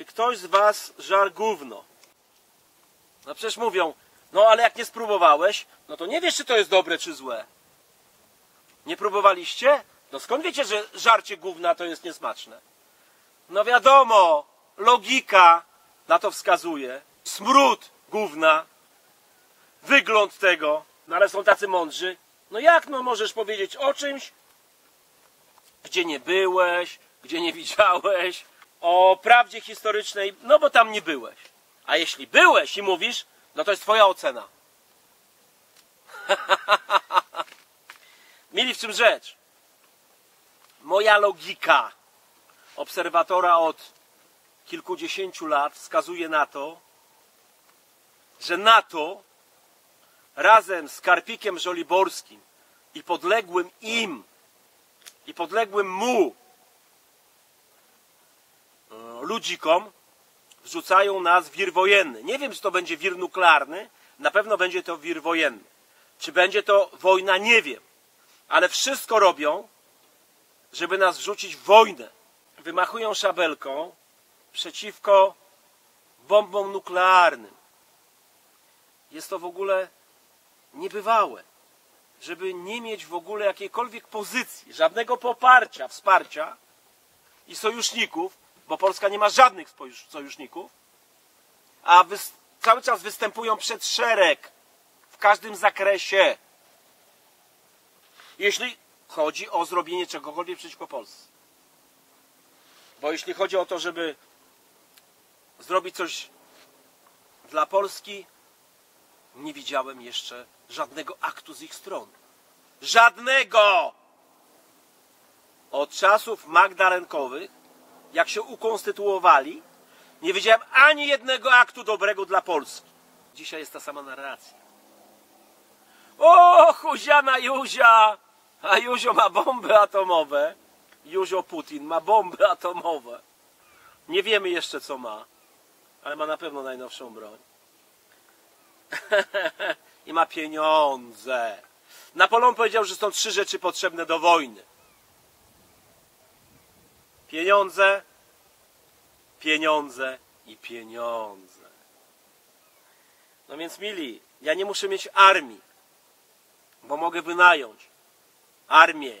Czy ktoś z was żar gówno? No przecież mówią, no ale jak nie spróbowałeś, no to nie wiesz, czy to jest dobre, czy złe. Nie próbowaliście? No skąd wiecie, że żarcie gówna to jest niesmaczne? No wiadomo, logika na to wskazuje. Smród gówna, wygląd tego, no ale są tacy mądrzy. No jak no możesz powiedzieć o czymś, gdzie nie byłeś, gdzie nie widziałeś, o prawdzie historycznej, no bo tam nie byłeś. A jeśli byłeś i mówisz, no to jest twoja ocena. Mieli w czym rzecz. Moja logika obserwatora od kilkudziesięciu lat wskazuje na to, że NATO razem z Karpikiem Żoliborskim i podległym im i podległym mu ludzikom wrzucają nas w wir wojenny. Nie wiem, czy to będzie wir nuklearny, na pewno będzie to wir wojenny. Czy będzie to wojna, nie wiem. Ale wszystko robią, żeby nas wrzucić w wojnę. Wymachują szabelką przeciwko bombom nuklearnym. Jest to w ogóle niebywałe, żeby nie mieć w ogóle jakiejkolwiek pozycji, żadnego poparcia, wsparcia i sojuszników, bo Polska nie ma żadnych sojuszników, a cały czas występują przed szereg w każdym zakresie, jeśli chodzi o zrobienie czegokolwiek przeciwko Polsce. Bo jeśli chodzi o to, żeby zrobić coś dla Polski, nie widziałem jeszcze żadnego aktu z ich strony. Żadnego! Od czasów magdalenkowych, jak się ukonstytuowali, nie widziałem ani jednego aktu dobrego dla Polski. Dzisiaj jest ta sama narracja. O, chuziana Juzia! A Juzio ma bomby atomowe. Juzio Putin ma bomby atomowe. Nie wiemy jeszcze, co ma, ale ma na pewno najnowszą broń. I ma pieniądze. Napoleon powiedział, że są trzy rzeczy potrzebne do wojny. Pieniądze, pieniądze i pieniądze. No więc mili, ja nie muszę mieć armii, bo mogę wynająć armię,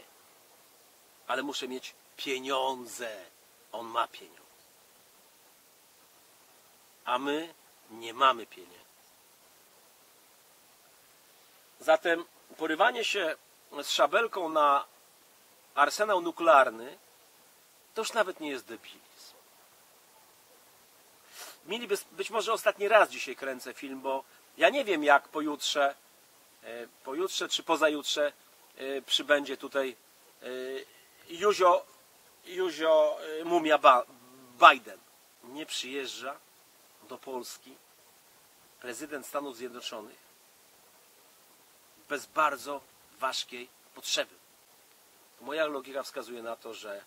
ale muszę mieć pieniądze. On ma pieniądze. A my nie mamy pieniędzy. Zatem porywanie się z szabelką na arsenał nuklearny to już nawet nie jest debilizm. Mieliby, być może ostatni raz dzisiaj kręcę film, bo ja nie wiem, jak pojutrze czy pozajutrze przybędzie tutaj Juzio Mumia Biden. Nie przyjeżdża do Polski prezydent Stanów Zjednoczonych bez bardzo ważkiej potrzeby. Moja logika wskazuje na to, że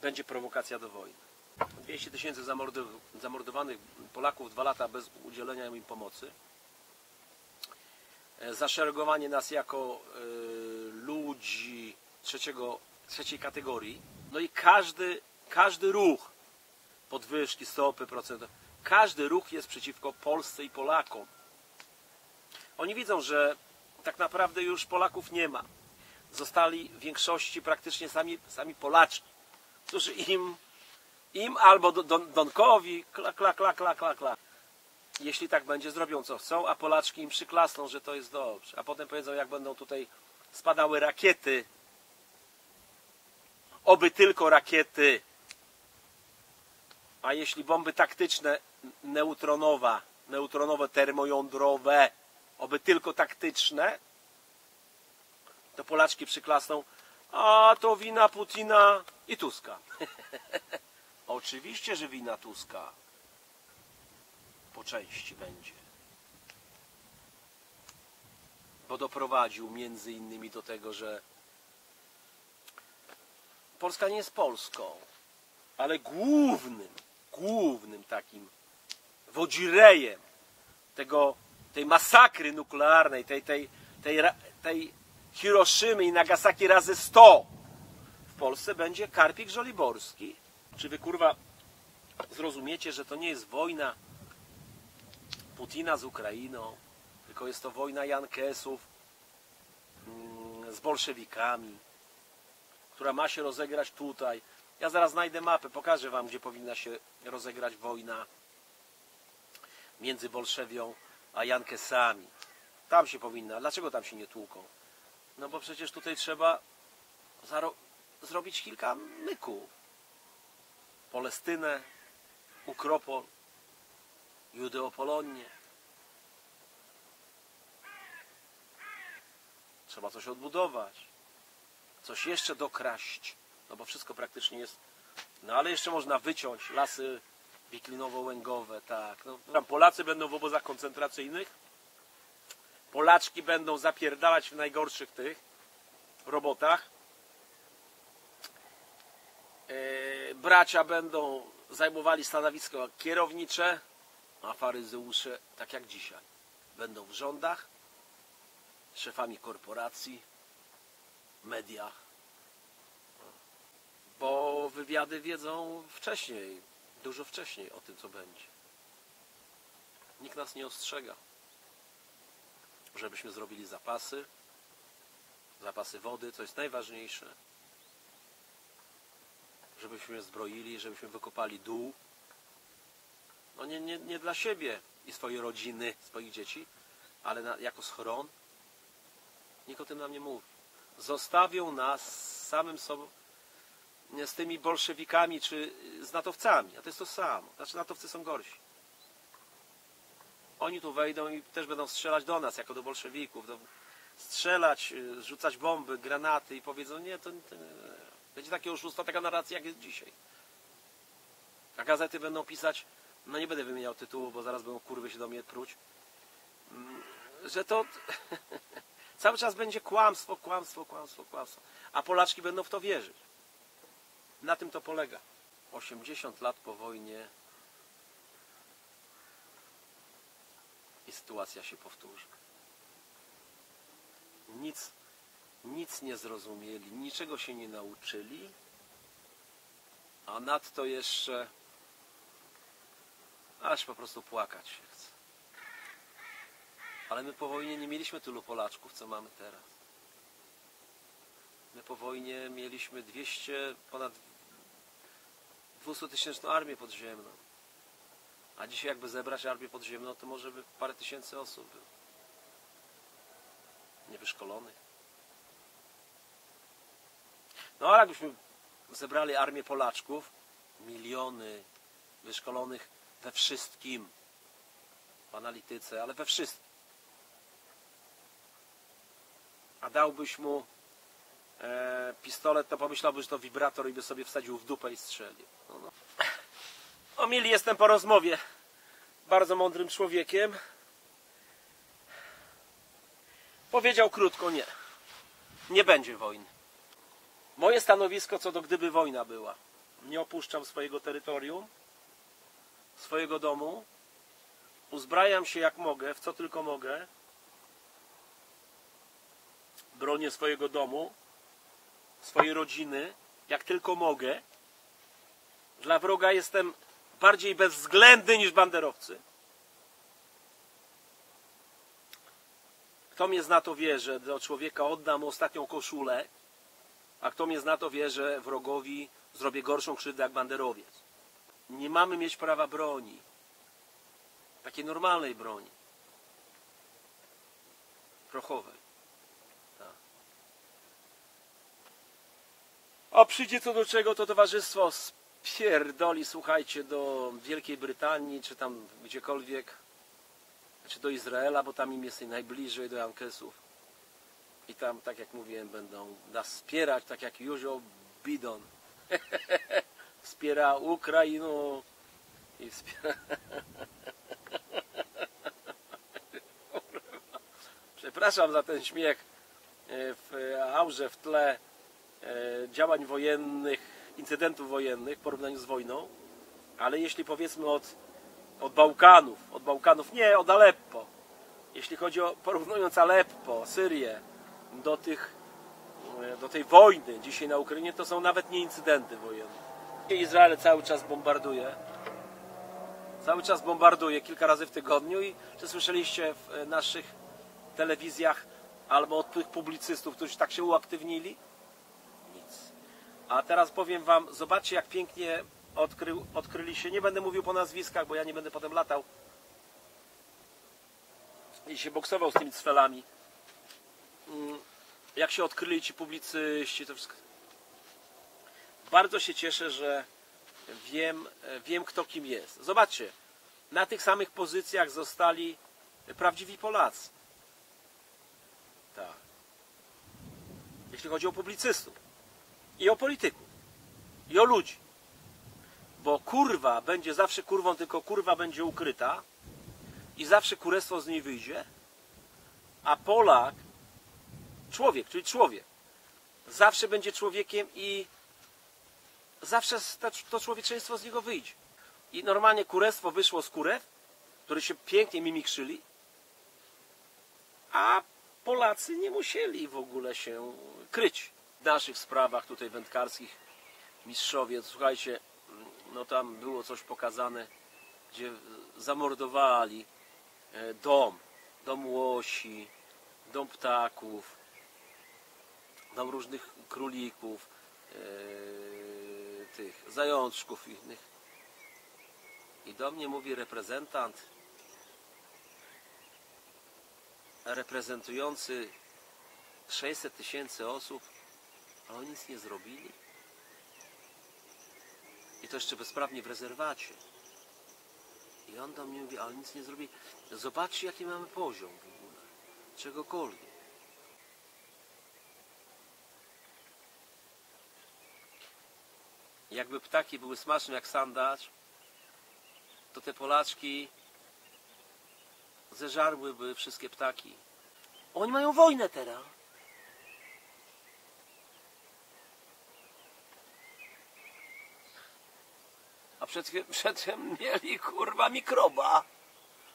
będzie prowokacja do wojny. 200 tysięcy zamordowanych Polaków 2 lata bez udzielenia im pomocy. Zaszeregowanie nas jako ludzi trzeciej kategorii. No i każdy ruch, podwyżki, stopy procentowe, każdy ruch jest przeciwko Polsce i Polakom. Oni widzą, że tak naprawdę już Polaków nie ma. Zostali w większości praktycznie sami Polaczki, którzy im albo Donkowi kla. Jeśli tak będzie, zrobią co chcą, a Polaczki im przyklasną, że to jest dobrze. A potem powiedzą, jak będą tutaj spadały rakiety, oby tylko rakiety, a jeśli bomby taktyczne, neutronowe, termojądrowe, oby tylko taktyczne, to Polaczki przyklasną, a to wina Putina i Tuska. Oczywiście, że wina Tuska po części będzie. Bo doprowadził między innymi do tego, że Polska nie jest Polską, ale głównym takim wodzirejem tej masakry nuklearnej, tej Hiroszymy i Nagasaki razy 100 Polsce będzie karpik żoliborski. Czy wy, kurwa, zrozumiecie, że to nie jest wojna Putina z Ukrainą, tylko jest to wojna Jankesów z bolszewikami, która ma się rozegrać tutaj. Ja zaraz znajdę mapę, pokażę wam, gdzie powinna się rozegrać wojna między Bolszewią a Jankesami. Tam się powinna. Dlaczego tam się nie tłuką? No bo przecież tutaj trzeba zrobić kilka myków. Polestynę, Ukropol, Judeopolonię. Trzeba coś odbudować. Coś jeszcze dokraść. No bo wszystko praktycznie jest... No ale jeszcze można wyciąć lasy wiklinowo-łęgowe, tak. No, tam Polacy będą w obozach koncentracyjnych. Polaczki będą zapierdalać w najgorszych tych robotach. Bracia będą zajmowali stanowisko kierownicze, a faryzeusze, tak jak dzisiaj, będą w rządach, szefami korporacji, mediach, bo wywiady wiedzą wcześniej, dużo wcześniej o tym, co będzie. Nikt nas nie ostrzega, żebyśmy zrobili zapasy wody, co jest najważniejsze, żebyśmy zbroili, żebyśmy wykopali dół. No nie dla siebie i swojej rodziny, swoich dzieci, ale jako schron. Nikt o tym nam nie mówi. Zostawią nas samym sobą, z tymi bolszewikami czy z natowcami. A to jest to samo. Znaczy natowcy są gorsi. Oni tu wejdą i też będą strzelać do nas, jako do bolszewików. Strzelać, rzucać bomby, granaty i powiedzą, nie, to będzie takie oszustwo, taka narracja, jak jest dzisiaj. A gazety będą pisać, no nie będę wymieniał tytułu, bo zaraz będą kurwy się do mnie truć, że to cały czas będzie kłamstwo, kłamstwo, kłamstwo, kłamstwo. A Polaczki będą w to wierzyć. Na tym to polega. 80 lat po wojnie i sytuacja się powtórzy. Nic nie zrozumieli, niczego się nie nauczyli, a nadto jeszcze aż po prostu płakać się chce. Ale my po wojnie nie mieliśmy tylu Polaczków, co mamy teraz. My po wojnie mieliśmy ponad 200-tysięczną armię podziemną. A dzisiaj jakby zebrać armię podziemną, to może by parę tysięcy osób było. Niewyszkolonych. No ale jakbyśmy zebrali armię Polaczków, miliony wyszkolonych we wszystkim, w analityce, ale we wszystkim. A dałbyś mu pistolet, to pomyślałbyś, że to wibrator i by sobie wsadził w dupę i strzelił. No. O, mili, jestem po rozmowie. Bardzo mądrym człowiekiem. Powiedział krótko, nie. Nie będzie wojny. Moje stanowisko co do gdyby wojna była. Nie opuszczam swojego terytorium, swojego domu. Uzbrajam się jak mogę, w co tylko mogę. Bronię swojego domu, swojej rodziny, jak tylko mogę. Dla wroga jestem bardziej bezwzględny niż banderowcy. Kto mnie zna, to wie, że do człowieka oddam ostatnią koszulę. A kto mnie zna, to wie, że wrogowi zrobię gorszą krzywdę jak banderowiec. Nie mamy mieć prawa broni. Takiej normalnej broni. Prochowej. Tak. A przyjdzie co do czego, to towarzystwo spierdoli, słuchajcie, do Wielkiej Brytanii, czy tam gdziekolwiek, czy do Izraela, bo tam im jest najbliżej, do Jankesów. I tam, tak jak mówiłem, będą nas wspierać, tak jak Józio Bidon wspiera Ukrainę i wspiera... Przepraszam za ten śmiech w aurze, w tle działań wojennych, incydentów wojennych w porównaniu z wojną, ale jeśli powiedzmy od Bałkanów, nie, od Aleppo, jeśli chodzi o, porównując Aleppo, Syrię, do tych do tej wojny dzisiaj na Ukrainie, to są nawet nie incydenty wojenne. Izrael cały czas bombarduje kilka razy w tygodniu i czy słyszeliście w naszych telewizjach albo od tych publicystów, którzy tak się uaktywnili? Nic. A teraz powiem wam, zobaczcie jak pięknie odkryli się, nie będę mówił po nazwiskach, bo ja nie będę potem latał i się boksował z tymi cfelami. Jak się odkryli ci publicyści, to wszystko. Bardzo się cieszę, że wiem kto kim jest. Zobaczcie, na tych samych pozycjach zostali prawdziwi Polacy. Tak. Jeśli chodzi o publicystów i o polityków i o ludzi. Bo kurwa będzie zawsze kurwą, tylko kurwa będzie ukryta i zawsze kurestwo z niej wyjdzie, a Polak, człowiek, czyli człowiek, zawsze będzie człowiekiem i zawsze to człowieczeństwo z niego wyjdzie. I normalnie kurestwo wyszło z kurew, które się pięknie mimikrzyli, a Polacy nie musieli w ogóle się kryć. W naszych sprawach tutaj wędkarskich, mistrzowie, słuchajcie, no tam było coś pokazane, gdzie zamordowali dom łosi, dom ptaków, dom różnych królików, tych zajączków innych. I do mnie mówi reprezentant reprezentujący 600 000 osób, a oni nic nie zrobili? I to jeszcze bezprawnie w rezerwacie. I on do mnie mówi, ale nic nie zrobili. Zobaczcie jaki mamy poziom w ogóle, czegokolwiek. Jakby ptaki były smaczne jak sandacz, to te Polaczki zeżarłyby wszystkie ptaki. Oni mają wojnę teraz. A przedtem mieli kurwa mikroba.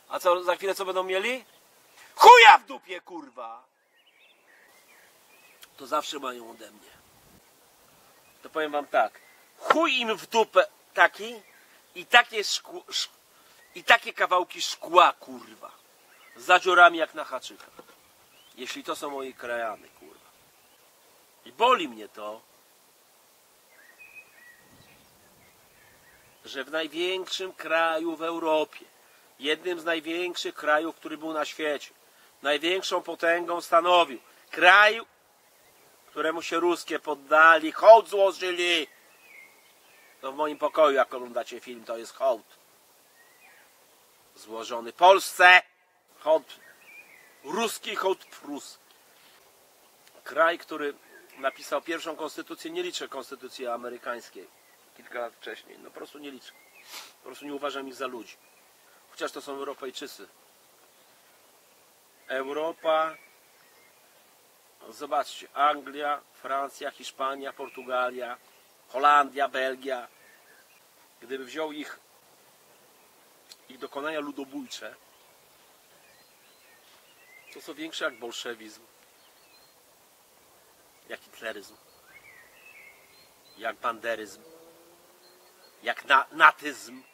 A co za chwilę co będą mieli? Chuja w dupie kurwa! To zawsze mają ode mnie. To powiem wam tak. Chuj im w dupę taki i takie kawałki szkła, kurwa. Z zadziorami jak na haczyka. Jeśli to są moi krajany, kurwa. I boli mnie to, że w największym kraju w Europie, jednym z największych krajów, który był na świecie, największą potęgą stanowił kraj, któremu się ruskie poddali, hołd złożyli. To w moim pokoju, jak oglądacie film, to jest hołd złożony Polsce. Hołd ruski, hołd pruski. Kraj, który napisał pierwszą konstytucję, nie liczę konstytucji amerykańskiej kilka lat wcześniej. No po prostu nie liczę. Po prostu nie uważam ich za ludzi. Chociaż to są Europejczycy. Europa, zobaczcie, Anglia, Francja, Hiszpania, Portugalia, Holandia, Belgia. Gdyby wziął ich dokonania ludobójcze, to są większe jak bolszewizm, jak hitleryzm, jak banderyzm, jak natyzm.